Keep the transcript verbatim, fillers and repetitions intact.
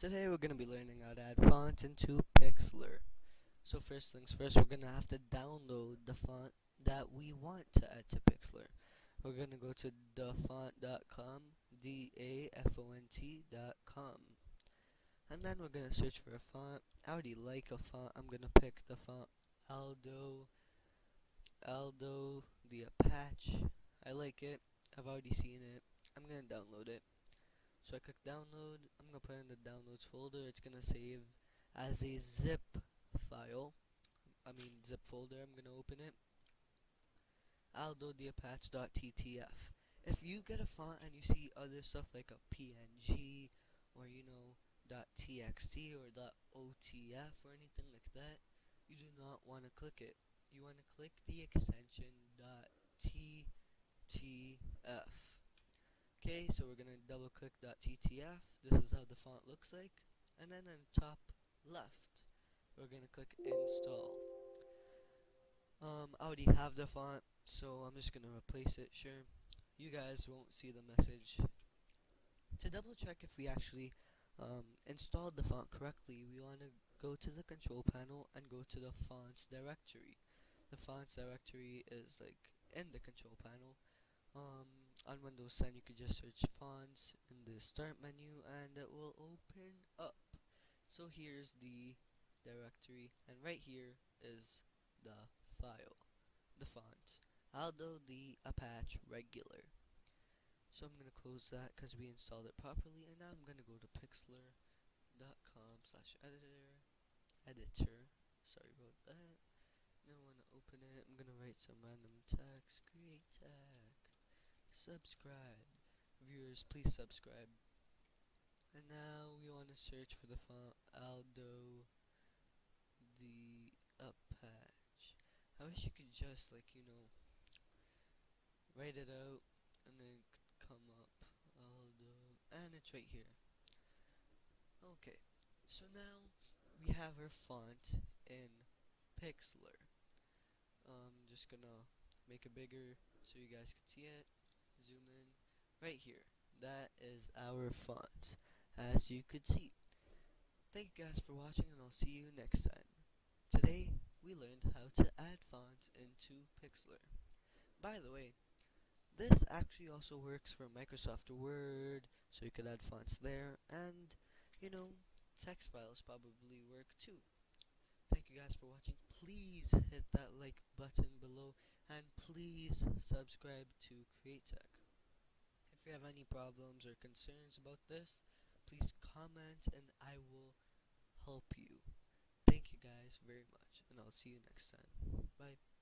Today we're going to be learning how to add fonts into Pixlr. So first things first, we're going to have to download the font that we want to add to Pixlr. We're going to go to the font dot com, D A F O N T dot com. And then we're going to search for a font. I already like a font. I'm going to pick the font Aldo, Aldo the Apache. I like it. I've already seen it. I'm going to download it. So I click download. I'm going to put it in the downloads folder. It's going to save as a zip file. I mean zip folder. I'm going to open it. Aldo the Apache dot T T F. If you get a font and you see other stuff like a P N G or you know .txt or .otf or anything like that, you do not want to click it. You want to click the extension .ttf. Okay, so we're gonna double click .ttf. This is how the font looks like, and then on top left, we're gonna click install. Um, I already have the font, so I'm just gonna replace it. Sure, you guys won't see the message. To double check if we actually um, installed the font correctly, we want to go to the control panel and go to the fonts directory. The fonts directory is like in the control panel. Um, on Windows ten, you can just search fonts in the start menu, and it will open up. So here's the directory, and right here is the file, the font, Aldo the Apache regular. So I'm gonna close that because we installed it properly, and now I'm gonna go to Pixlr dot com slash editor, editor. Sorry about that. Now I wanna open it. I'm gonna write some random text. CreateTech. Subscribe, viewers, please subscribe. And now we want to search for the font Aldo the Apache. I wish you could just like you know write it out and then come up Aldo, and it's right here. Okay, so now we have our font in Pixlr. I'm just gonna make it bigger so you guys can see it. Zoom in right here. That is our font, as you could see. Thank you guys for watching, and I'll see you next time. Today we learned how to add fonts into Pixlr. By the way, this actually also works for Microsoft Word, so you could add fonts there, and you know, text files probably work too. Thank you guys for watching. Please hit that like button below, and please subscribe to CreateTech. If you have any problems or concerns about this, please comment and I will help you. Thank you guys very much, and I'll see you next time. Bye.